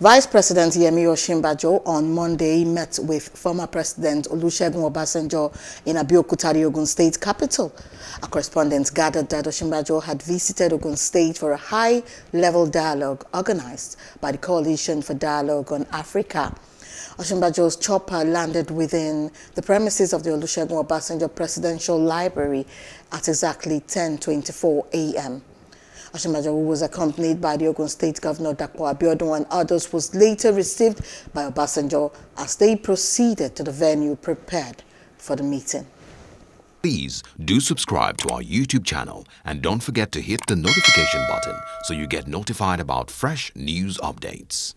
Vice President Yemi Osinbajo on Monday met with former President Olusegun Obasanjo in Abeokuta, the Ogun State capital. Our correspondents gathered that Osinbajo had visited Ogun State for a high-level dialogue organized by the Coalition for Dialogue on Africa. Osinbajo's chopper landed within the premises of the Olusegun Obasanjo Presidential Library at exactly 10:24 a.m. Osinbajo, who was accompanied by the Ogun State Governor Dapo Abiodun and others, was later received by Obasanjo as they proceeded to the venue prepared for the meeting. Please do subscribe to our YouTube channel and don't forget to hit the notification button so you get notified about fresh news updates.